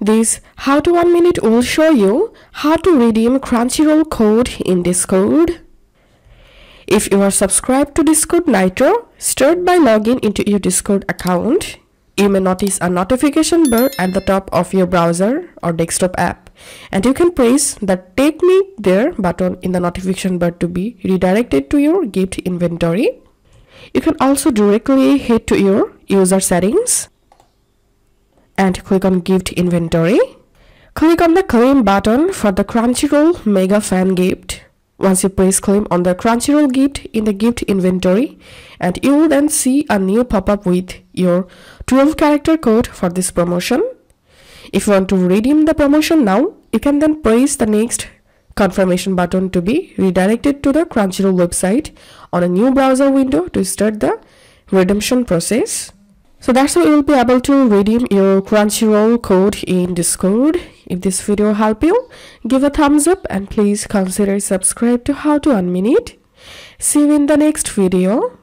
This How To 1 Minute will show you how to redeem Crunchyroll code in Discord. If you are subscribed to Discord Nitro, start by logging into your Discord account. You may notice a notification bar at the top of your browser or desktop app, and you can press the Take Me There button in the notification bar to be redirected to your gift inventory. You can also directly head to your user settings and click on Gift Inventory. Click on the Claim button for the Crunchyroll Mega Fan Gift. Once you press Claim on the Crunchyroll gift in the gift inventory, and you will then see a new pop-up with your 12-character code for this promotion. If you want to redeem the promotion now, you can then press the next confirmation button to be redirected to the Crunchyroll website on a new browser window to start the redemption process. So that's how you will be able to redeem your Crunchyroll code in Discord. If this video helped you, give a thumbs up and please consider subscribe to How to 1 Minute. See you in the next video.